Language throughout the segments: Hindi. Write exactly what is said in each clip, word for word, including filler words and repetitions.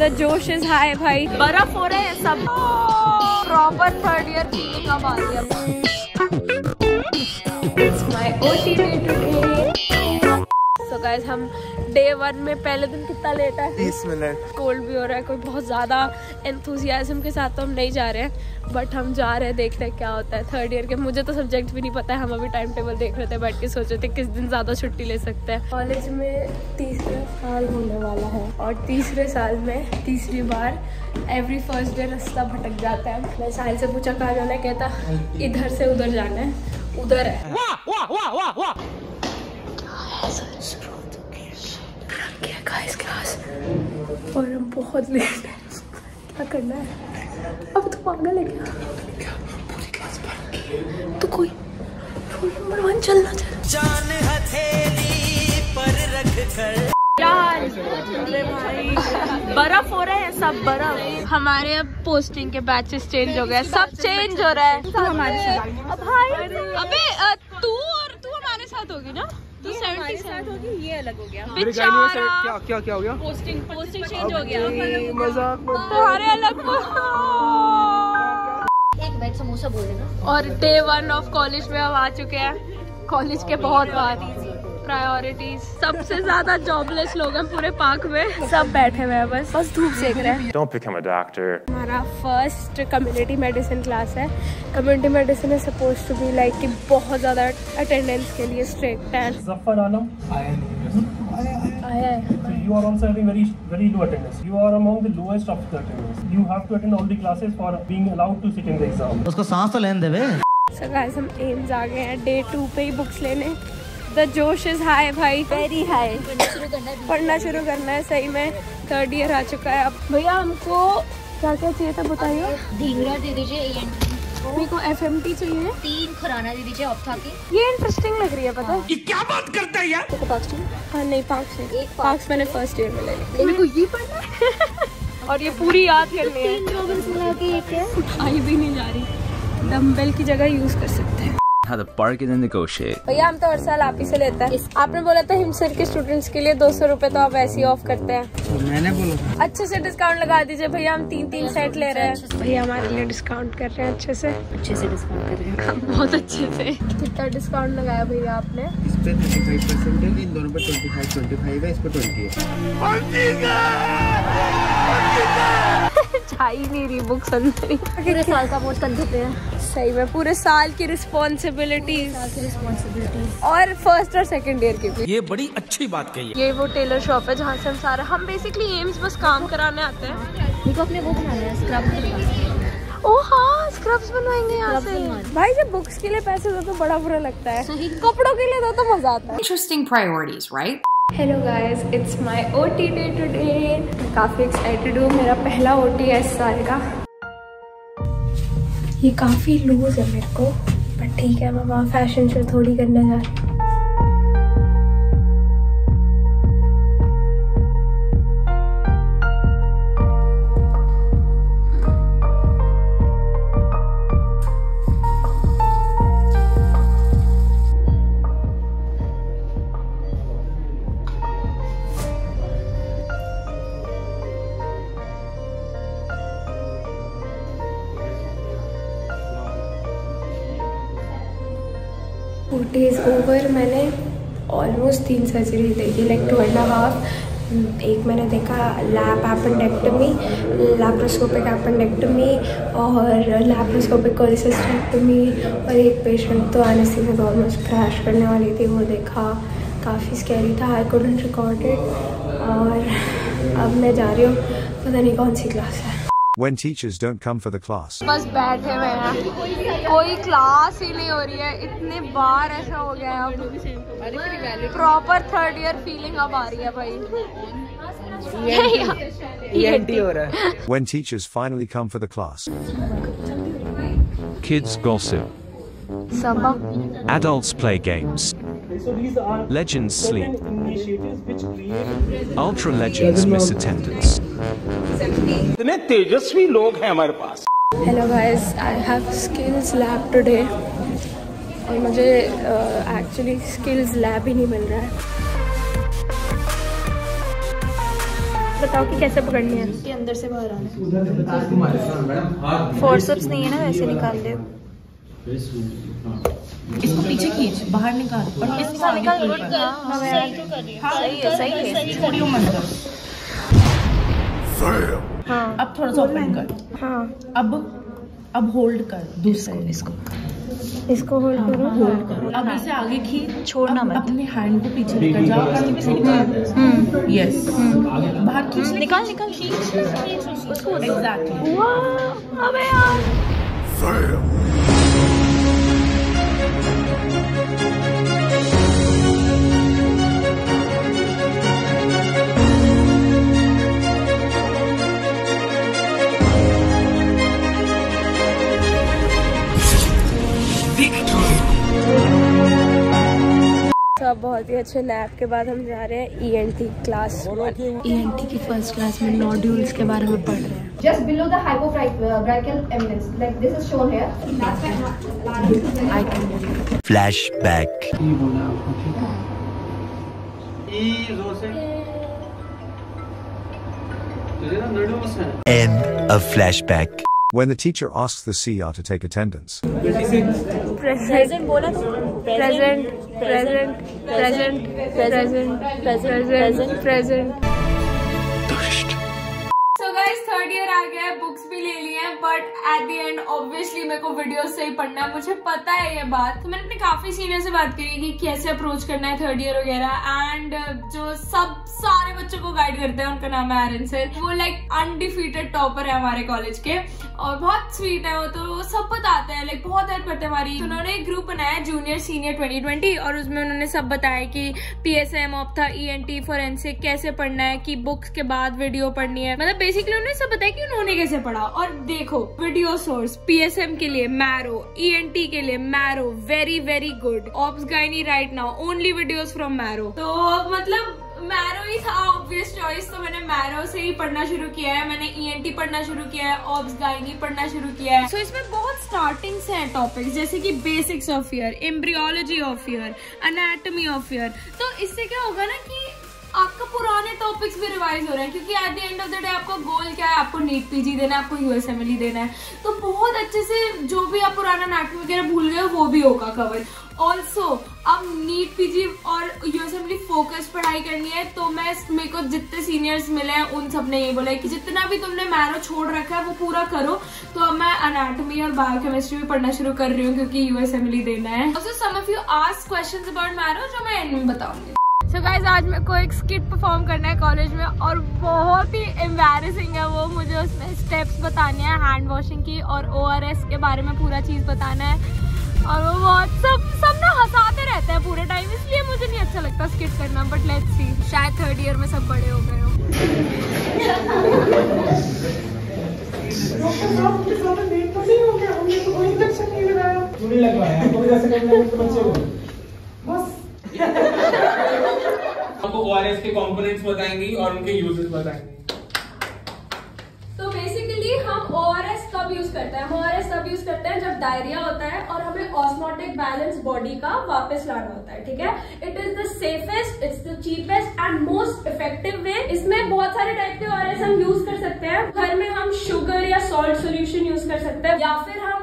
The जोश is high भाई. बर्फ हो रहे हैं सब. Proper third year feeling अब आ गया. It's my O T day today. So guys हम day one में पहले दिन कितना लेट है? बीस मिनट. Cold भी हो रहा है, कोई बहुत ज़्यादा enthusiasm के साथ तो हम नहीं जा रहे हैं, but हम जा रहे हैं देखते हैं क्या होता है third year के. मुझे तो subject भी नहीं पता है, हम अभी time table देख रहे थे बैठ के, सोच रहे थे किस दिन ज़्यादा छुट्टी ले सकते हैं. College में तीसरा साल होने वाला है और तीसरे साल में तीसरी बार every first day रास्ता भटक जाता है. मैं साहिल से पूछा कहाँ जाना है, कहता इधर से उधर जाना है, उधर है. वाह वाह वाह वाह वाह. गाइस क्लास और हम बहुत लेट हैं. क्या करना है अब? तो पागल है क्या? पूरी क्लास पर तो कोई रूल नंबर वन चलना चाहिए. जान हथेली पर रख कर भाई बर्फ हो रहा है सब, बर्फ. हमारे अब पोस्टिंग के बैचेस चेंज हो गए, सब चेंज हो रहा है. तो हमारे साथ भाई, अबे तू और तू हमारे साथ होगी ना, तो साथ होगी. ये अलग हो गया क्या क्या क्या हो गया? पोस्टिंग पोस्टिंग चेंज हो गया. मजाक मत तुम्हारे अलग को. एक बैच समोसा बोल देना. और डे वन ऑफ कॉलेज में हम आ चुके हैं. कॉलेज के बहुत बार प्रायोरिटीज. सबसे ज्यादा जॉबलेस लोग हैं पूरे पार्क में. सब बैठे हुए हैं बस बस धूप सेक रहे हैं. Don't become a doctor. हमारा फर्स्ट कम्युनिटी मेडिसिन क्लास है. Community medicine is supposed to be like कि बहुत ज्यादा अटेंडेंस के लिए स्ट्रिक्ट है. ज़फर आलम आया नहीं आया है. You are also having very very low attendance. You are among the lowest of the attendance. You have to attend all the classes for being allowed to sit in the exam. उसको सांस तो लेने दे. सो गाइस हम एम्स आ गए हैं डे टू पे ही बुक्स लेने. The जोश इज हाई भाई, वेरी हाई. पढ़ना शुरू करना है सही में. थर्ड ईयर आ चुका है अब. भैया हमको क्या क्या चाहिए था बताइए? धींगरा दे दीजिए, ई एन टी. मेरे को एफ एम टी चाहिए. तीन खुराना दे दीजिए ऑप्था की. ये इंटरेस्टिंग लग रही है. पता है ये क्या बात करता है यार? तो पार्क्स हाँ नहीं पार्क्स एक पार्क्स मैंने फर्स्ट ईयर में ले ली. मेरे को ये पढ़ना है और ये पूरी याद करनी है. आई भी नहीं जा रही. डम्बेल की जगह यूज कर सकते हैं. भैया हम तो हर साल आप ही से लेते हैं. आपने बोला था हिमसर के स्टूडेंट्स के लिए दो सौ रूपए तो आप ऐसे ही ऑफ करते हैं. मैंने बोला अच्छे से डिस्काउंट लगा दीजिए भैया. हम तीन तीन सेट ले रहे हैं. भैया हमारे लिए डिस्काउंट कर रहे हैं. अच्छे से अच्छे से डिस्काउंट कर रहे हैं. बहुत अच्छे से. कितना डिस्काउंट लगाया भैया आपने? इस पे पैंतीस परसेंट है, इन दोनों पे पच्चीस पच्चीस है, इस पे बीस है. छाई नहीं रही बुक्स अंदर. पूरे साल का बोझ कंधे पे है सही में. पूरे साल की रिस्पॉन्सिबिलिटीज रिस्पॉन्सिबिलिटीज और फर्स्ट और सेकंड ईयर की भी. ये बड़ी अच्छी बात कही है. ये वो टेलर शॉप है जहाँ से हम सारा हम बेसिकली एम्स बस काम कराने आते हैं. अपने वो बनाना है स्क्रब. ओ हाँ स्क्रब्स बनवाएंगे यहाँ से. भाई जब बुक्स के लिए पैसे दो तो बड़ा बुरा लगता है, कपड़ों के लिए दो तो मजा आता है. Interesting priorities right. Hello guys it's my O T day today. मैं काफ़ी एक्साइटेड हूँ. मेरा पहला ओ टी है इस साल का. ये काफ़ी लूज है मेरे को, बट ठीक है. मैं वहाँ फैशन शो थोड़ी करने जा रही डेज ओवर. मैंने ऑलमोस्ट तीन सर्जरी देखी लाइक टू एंड हाफ. एक मैंने देखा लैप एपेंडेक्टमी, लैपरोस्कोपिक एपेंडेक्टमी और लैपरोस्कोपिक कोलिसिस्टेक्टमी. और एक पेशेंट तो एनेस्थीसिया में ऑलमोस्ट क्रैश करने वाली थी, वो देखा. काफ़ी स्कैरी था. I couldn't record it. और अब मैं जा रही हूँ पता नहीं कौन सी क्लास है. When teachers don't come for the class. बस बैठे हुए हैं, कोई क्लास ही नहीं हो रही है. इतने बार ऐसा हो गया है अब. प्रॉपर थर्ड ईयर फीलिंग अब आ रही है भाई. E N T हो रहा है. When teachers finally come for the class. Kids gossip. Sabak. Adults play games. Legends sleep. Ultra legends miss attendance. इतने तेजस्वी लोग हैं हमारे पास. Hello guys I have skills lab today. और मुझे एक्चुअली स्किल्स लैब ही नहीं मिल रहा है. बताओ कि कैसे पकड़नी है। इसके अंदर से बाहर आना, फोर्सेप्स नहीं है ना, वैसे निकाल दे इसको, पीछे खींच, बाहर निकाल और इसको निकाल। गुड कर, सही है, छोड़ियो मत कर। हां अब थोड़ा सा ओपन कर। हां अब अब होल्ड कर दूसरे इसको, इसको होल्ड करो, होल्ड करो। अब इसे आगे खींच, छोड़ना मत, अपने हैंड को पीछे लेकर जाओ और यस बाहर खींच, निकाल निकाल खींच उसको। एग्जैक्टली, वाह अबे यार सब। बहुत ही अच्छे लैब के बाद हम जा रहे हैं E N T class. E N T की फर्स्ट क्लास में नोड्यूल्स के बारे में पढ़ रहे हैं। Just below the hypobranchial eminence, like this is shown here. I can flashback. ई बोला ई जोर से, तुझे ना नर्वस है। And a flashback when the teacher asks the C R to take attendance. Present, present बोला तो present present present present present present present। So guys, third year आ गया है, books भी ले ली हैं, but at the end obviously मेरे को videos से ही पढ़ना है, मुझे पता है ये बात। तो मैंने अपने काफी senior से बात करी कि कैसे approach करना है third year वगैरह, and जो सब सारे बच्चों को गाइड करते हैं उनका नाम है एरन सर। वो लाइक अनडिफीटेड टॉपर है हमारे कॉलेज के और बहुत स्वीट है वो, तो वो सब बताते हैं, लाइक बहुत हेल्प करते हैं हमारी। तो उन्होंने एक ग्रुप बनाया जूनियर सीनियर ट्वेंटी ट्वेंटी, और उसमें उन्होंने सब बताया कि P S M, ophtha, E N T, forensic कैसे पढ़ना है, कि बुक्स के बाद वीडियो पढ़नी है। मतलब बेसिकली उन्होंने सब बताया कि उन्होंने कैसे पढ़ा। और देखो video source, P S M के लिए मैरो, ई एन टी के लिए Marrow, very very good. Ops gynae right now only videos from Marrow. तो मतलब मैरो ही था ऑब्वियस चॉइस, तो मैंने मैरो से ही पढ़ना शुरू किया है। मैंने ई एन टी पढ़ना शुरू किया है, ऑब्स गाइनी पढ़ना शुरू किया है। सो so, इसमें बहुत स्टार्टिंग से है टॉपिक्स, जैसे कि basics of ear, embryology of ear, anatomy of ear. तो इससे क्या होगा ना कि आपका पुराने टॉपिक्स भी रिवाइज हो रहे हैं, क्योंकि at the end of the day आपका गोल क्या है, आपको नीट पी जी देना है, आपको U S M L E देना है। तो बहुत अच्छे से जो भी आप पुराना एनाटॉमी वगैरह भूल गए वो भी होगा कवर। ऑल्सो अब नीट पी जी और U S M L E focus पढ़ाई करनी है। तो मैं मेरे को जितने सीनियर्स मिले हैं उन सब ने ये बोला है कि जितना भी तुमने मैरो छोड़ रखा है वो पूरा करो। तो अब मैं एनाटॉमी और बायोकेमिस्ट्री भी पढ़ना शुरू कर रही हूँ क्योंकि U S M L E देना है। Also some of you asked questions about Marrow जो मैं एंड में बताऊंगी। सो गाइज, आज मेरे को एक स्किट परफॉर्म करना है कॉलेज में और बहुत ही एम्बैरेसिंग है वो। मुझे उसमें स्टेप्स बताने हैं हैंड वॉशिंग की और ओ आर एस के बारे में पूरा चीज़ बताना है। और वो बहुत सब सब ना हंसाते रहते हैं पूरे टाइम, इसलिए मुझे नहीं अच्छा लगता स्किट करना। बट लेट्स सी, शायद थर्ड ईयर में सब बड़े हो गए हो। आपको ओ आर एस के कंपोनेंट्स बताएंगी और उनके यूजेस बताएंगे। तो बेसिकली हम ओ आर एस कब यूज करते हैं? हम ओ आर एस तब यूज करते हैं जब डायरिया होता है और हमें ऑस्मोटिक बैलेंस बॉडी का वापस लाना होता है, ठीक है। It is the safest, it's the cheapest and most effective way. इसमें बहुत सारे टाइप के ओ आर एस हम यूज कर सकते हैं। घर में हम शुगर या सॉल्ट सोल्यूशन यूज कर सकते हैं, या फिर हम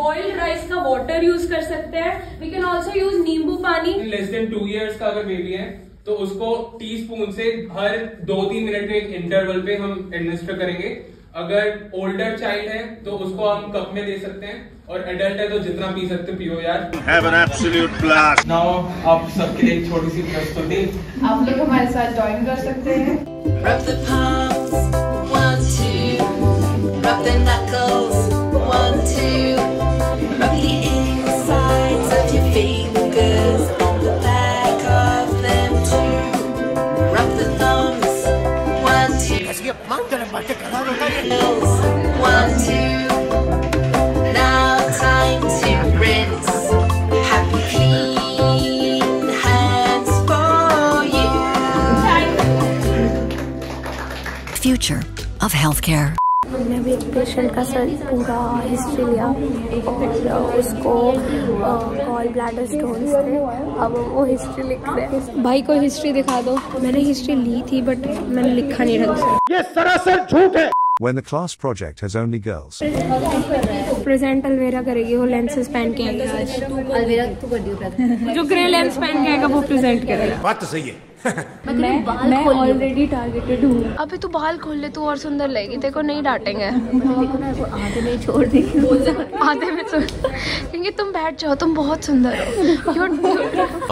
बॉइल्ड राइस का वाटर यूज कर सकते हैं। वी कैन ऑल्सो यूज नींबू पानी। लेस देन टू ईयर्स का अगर बेबी है तो उसको टी स्पून से हर दो तीन मिनट के इंटरवल पे हम एडमिनिस्टर करेंगे। अगर ओल्डर चाइल्ड है तो उसको हम कप में दे सकते हैं, और एडल्ट है तो जितना पी सकते पियो यार। Have an absolute blast। Now आप सबके लिए छोटी सी प्रस्तुति, आप लोग हमारे साथ ज्वाइन कर सकते हैं। Rub the palms, one two, rub the knuckles, one two, rub the insides of your fingers on the back of them too, rub the thumbs, one two, ऐसी अपमान करने बातें करा रहा है। One two, now time to rinse, happy clean hands for you. Future of healthcare. हमने भी एक पेशेंट का सर पूरा हिस्ट्री लिया और उसको ऑल ब्लैडर स्टोन्स थे। अब वो हिस्ट्री लिख रहे हैं। भाई को हिस्ट्री दिखा दो। मैंने हिस्ट्री ली थी बट मैंने लिखा नहीं ढंग से। ये सरासर झूठ है। When the class project has only girls. Present अलवेरा करेगी, वो लेंसेज पहन के आएगी आज। अलवेरा तू कर दियो प्रैक्टिस। जो ग्रे लेंस पहन के आएगा वो प्रेजेंट करेगा। बात तो सही है। मैं मैं ऑलरेडी टारगेटेड हूँ। अभी तू बाल खोल ले, तू और सुंदर लगेगी, तेरे को नहीं डांटेंगे। आधे में छोड़ देंगे। आधे में छोड़ क्योंकि तुम बैठ जाओ, तुम बहुत सुंदर हो।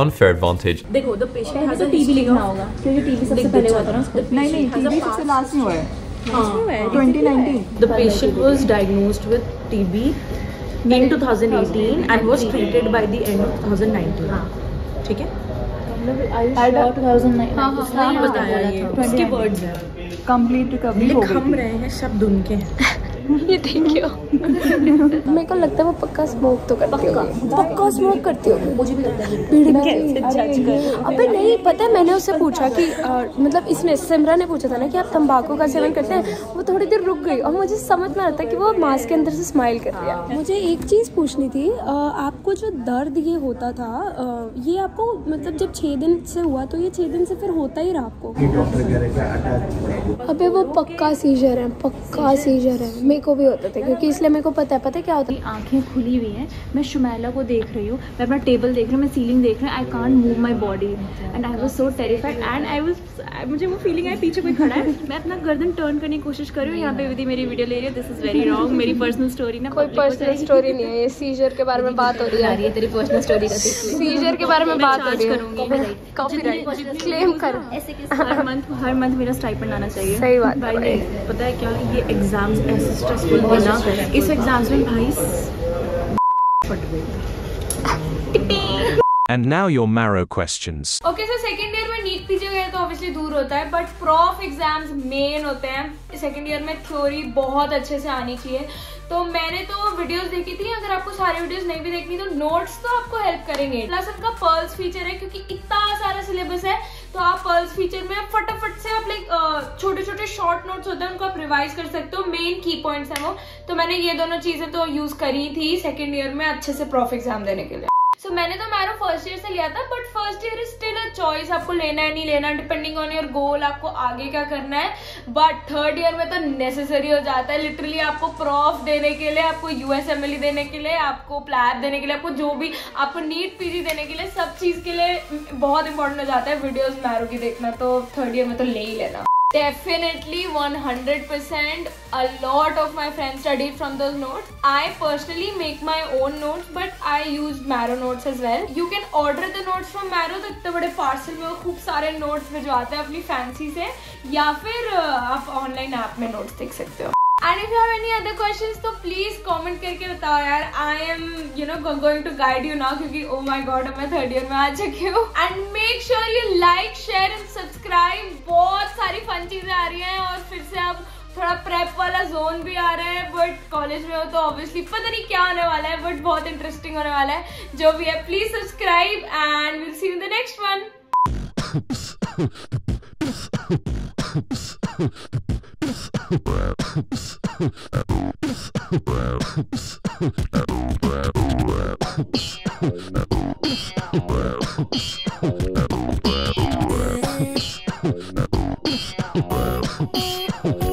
Unfair advantage। देखो the patient has a TB लिखा होगा क्योंकि टीबी सबसे पहले हुआ था ना। नहीं नहीं, टीबी सबसे लास्ट में हुआ है। twenty nineteen the patient was diagnosed with T B in twenty eighteen and was treated by the end of twenty nineteen. ठीक है? twenty nineteen बताया ये उसके words हैं। Complete recovery हो गई। लिख हम रहे हैं शब्द उनके। ये थैंक यू। मेरे को लगता है वो पक्का स्मोक तो करती होगी। पक्का स्मोक करती होगी। मुझे भी लगता है। भीड़ कैसे जज कर? अबे नहीं, पता है मैंने उससे पूछा कि आ, मतलब इसने सिमरा ने पूछा था ना कि आप तंबाकू का सेवन करते हैं। वो थोड़ी देर रुक गई और मुझे समझ में आता कि वो मास्क के अंदर से स्माइल कर रही है। मुझे एक चीज़ पूछनी थी, आपको जो दर्द ये होता था ये आपको मतलब जब छः दिन से हुआ तो ये छः दिन से फिर होता ही रहा आपको? अबे वो पक्का सीजर है, पक्का सीजर है को भी होते थे क्योंकि इसलिए मेरे को पता है। पता है क्या होता है? आंखें खुली हुई हैं, मैं शुमैला को देख रही हूँ, मैं अपना टेबल देख रही हूँ, मैं सीलिंग देख रही हूँ। I can't move my body and I was so terrified and I was, मुझे वो फीलिंग आई पीछे कोई खड़ा है। मैं अपना गर्दन टर्न करने की कोशिश कर रही हूँ। यहाँ पे विधि मेरी वीडियो ले रही है। This is very wrong. मेरी पर्सनल स्टोरी ना, कोई पर्सनल स्टोरी नहीं है। ये सीजर के बारे में बात हो रही है। ये तेरी पर्सनल स्टोरी का सीजर के बारे में बात हो रही है। कॉपीराइट क्लेम करो। ऐसे कि हर मंथ हर मंथ मेरा स्टाइपेंड आना चाहिए। सही बात है। पता है क्या, ये एग्जाम्स ऐसे स्ट्रेसफुल होना, इस एग्जाम में भाई फट गई। And now your marrow questions. Okay, so second year में नीट पीजी वगैरह तो obviously दूर होता है, but prof exams main होते हैं। Second year में theory बहुत अच्छे से आनी चाहिए। तो मैंने तो वीडियोस देखी थी। अगर आपको सारे वीडियोस नहीं भी देखनी तो नोट्स तो आपको हेल्प करेंगे। प्लस उनका पर्ल्स फीचर है क्योंकि इतना सारा सिलेबस है तो आप पर्ल्स फीचर में फटाफट से आप लाइक छोटे छोटे शॉर्ट नोट्स होते हैं उनको आप रिवाइज कर सकते हो। मेन की पॉइंट्स हैं वो। तो मैंने ये दोनों चीजें तो यूज करी थी सेकेंड ईयर में अच्छे से प्रॉफ एग्जाम देने के लिए। सो so, मैंने तो मैरो फर्स्ट ईयर से लिया था but first year is still a choice, आपको लेना है नहीं लेना, डिपेंडिंग ऑन योर गोल आपको आगे क्या करना है। बट थर्ड ईयर में तो नेसेसरी हो जाता है। लिटरली आपको प्रॉफ देने के लिए, आपको यूएसएमएलई देने के लिए, आपको प्लैब देने के लिए, आपको जो भी आपको नीट पीजी देने के लिए, सब चीज़ के लिए बहुत इंपॉर्टेंट हो जाता है वीडियोज मैरो की देखना। तो थर्ड ईयर में तो ले ही लेना definitely one hundred percent. A lot of my friends studied from those notes. I personally make my own notes but I used Marrow notes as well. You can order the notes from Marrow. तो इतने बड़े पार्सल में वो खूब सारे notes भिजवाते हैं अपनी फैंसी से, या फिर आप ऑनलाइन ऐप में notes देख सकते हो। And if you have any other questions तो please comment करके बताओ यार। I am you know going to guide you now क्योंकि oh my god मैं third year में आ चुकी हूँ। And make sure you like, share and subscribe। बहुत सारी fun चीज़ें आ रही हैं और फिर से अब थोड़ा prep वाला zone भी आ रहा है। but college में हो तो obviously पता नहीं क्या होने वाला है but बहुत interesting होने वाला है। जो भी है please subscribe and we'll see you in the next one. Wow.